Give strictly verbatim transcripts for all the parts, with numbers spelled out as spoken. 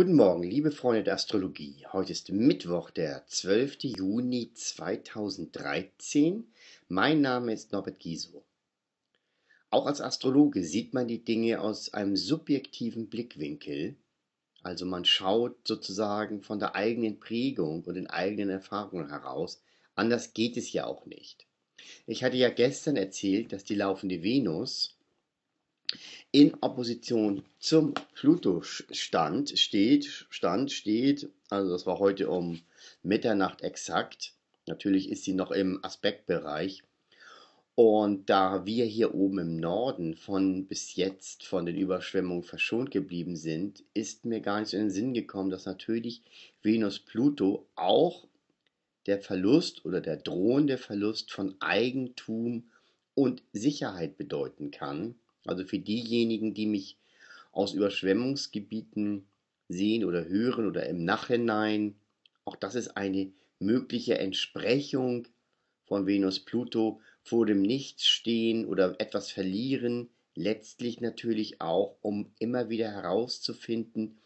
Guten Morgen, liebe Freunde der Astrologie. Heute ist Mittwoch, der zwölfte Juni zweitausenddreizehn. Mein Name ist Norbert Giesow. Auch als Astrologe sieht man die Dinge aus einem subjektiven Blickwinkel. Also man schaut sozusagen von der eigenen Prägung und den eigenen Erfahrungen heraus. Anders geht es ja auch nicht. Ich hatte ja gestern erzählt, dass die laufende Venus in Opposition zum Pluto stand, steht, stand, steht, also das war heute um Mitternacht exakt. Natürlich ist sie noch im Aspektbereich. Und da wir hier oben im Norden von bis jetzt von den Überschwemmungen verschont geblieben sind, ist mir gar nicht so in den Sinn gekommen, dass natürlich Venus-Pluto auch der Verlust oder der drohende Verlust von Eigentum und Sicherheit bedeuten kann. Also für diejenigen, die mich aus Überschwemmungsgebieten sehen oder hören oder im Nachhinein, auch das ist eine mögliche Entsprechung von Venus-Pluto, vor dem Nichts stehen oder etwas verlieren, letztlich natürlich auch, um immer wieder herauszufinden,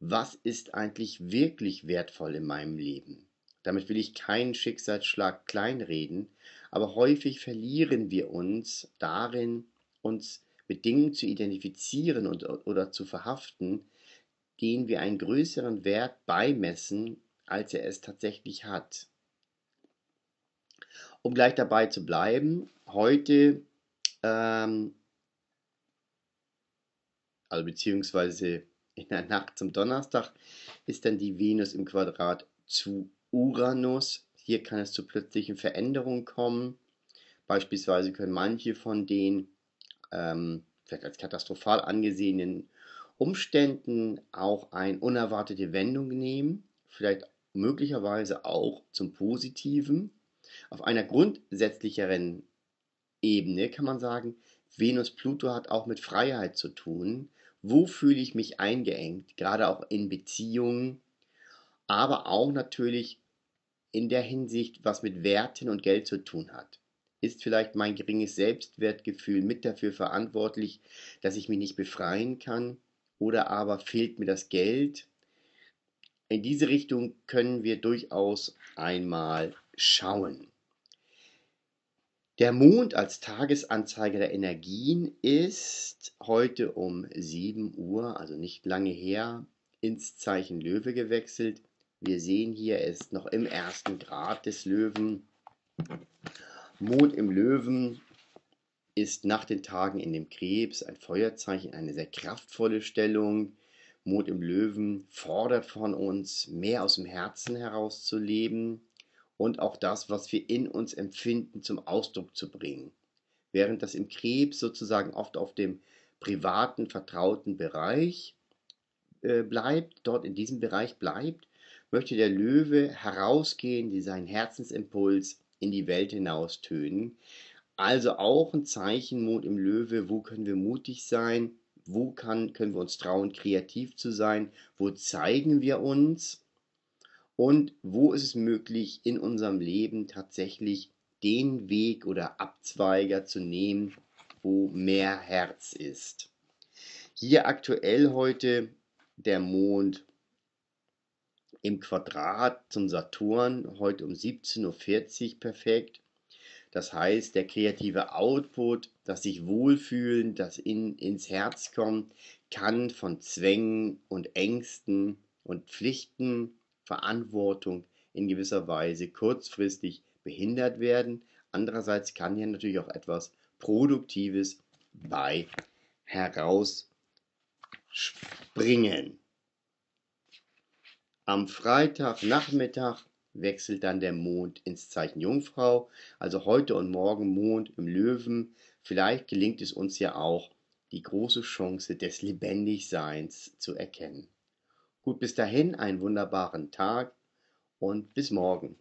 was ist eigentlich wirklich wertvoll in meinem Leben. Damit will ich keinen Schicksalsschlag kleinreden, aber häufig verlieren wir uns darin, uns mit Dingen zu identifizieren und, oder zu verhaften, denen wir einen größeren Wert beimessen, als er es tatsächlich hat. Um gleich dabei zu bleiben, heute, ähm, also beziehungsweise in der Nacht zum Donnerstag, ist dann die Venus im Quadrat zu Uranus. Hier kann es zu plötzlichen Veränderungen kommen. Beispielsweise können manche von den vielleicht als katastrophal angesehenen Umständen auch eine unerwartete Wendung nehmen, vielleicht möglicherweise auch zum Positiven. Auf einer grundsätzlicheren Ebene kann man sagen, Venus-Pluto hat auch mit Freiheit zu tun. Wo fühle ich mich eingeengt, gerade auch in Beziehungen, aber auch natürlich in der Hinsicht, was mit Werten und Geld zu tun hat. Ist vielleicht mein geringes Selbstwertgefühl mit dafür verantwortlich, dass ich mich nicht befreien kann? Oder aber fehlt mir das Geld? In diese Richtung können wir durchaus einmal schauen. Der Mond als Tagesanzeiger der Energien ist heute um sieben Uhr, also nicht lange her, ins Zeichen Löwe gewechselt. Wir sehen hier, er ist noch im ersten Grad des Löwen. Mond im Löwen ist nach den Tagen in dem Krebs ein Feuerzeichen, eine sehr kraftvolle Stellung. Mond im Löwen fordert von uns, mehr aus dem Herzen heraus zu leben und auch das, was wir in uns empfinden, zum Ausdruck zu bringen. Während das im Krebs sozusagen oft auf dem privaten, vertrauten Bereich äh, bleibt, dort in diesem Bereich bleibt, möchte der Löwe herausgehen, seinen Herzensimpuls in die Welt hinaus tönen. Also auch ein Zeichen Mond im Löwe, wo können wir mutig sein, wo kann, können wir uns trauen, kreativ zu sein, wo zeigen wir uns und wo ist es möglich, in unserem Leben tatsächlich den Weg oder Abzweiger zu nehmen, wo mehr Herz ist. Hier aktuell heute der Mond im Quadrat zum Saturn, heute um siebzehn Uhr vierzig perfekt. Das heißt, der kreative Output, das sich wohlfühlen, das in, ins Herz kommt, kann von Zwängen und Ängsten und Pflichten, Verantwortung in gewisser Weise kurzfristig behindert werden. Andererseits kann hier natürlich auch etwas Produktives bei herausspringen. Am Freitagnachmittag wechselt dann der Mond ins Zeichen Jungfrau, also heute und morgen Mond im Löwen. Vielleicht gelingt es uns ja auch, die große Chance des Lebendigseins zu erkennen. Gut, bis dahin einen wunderbaren Tag und bis morgen.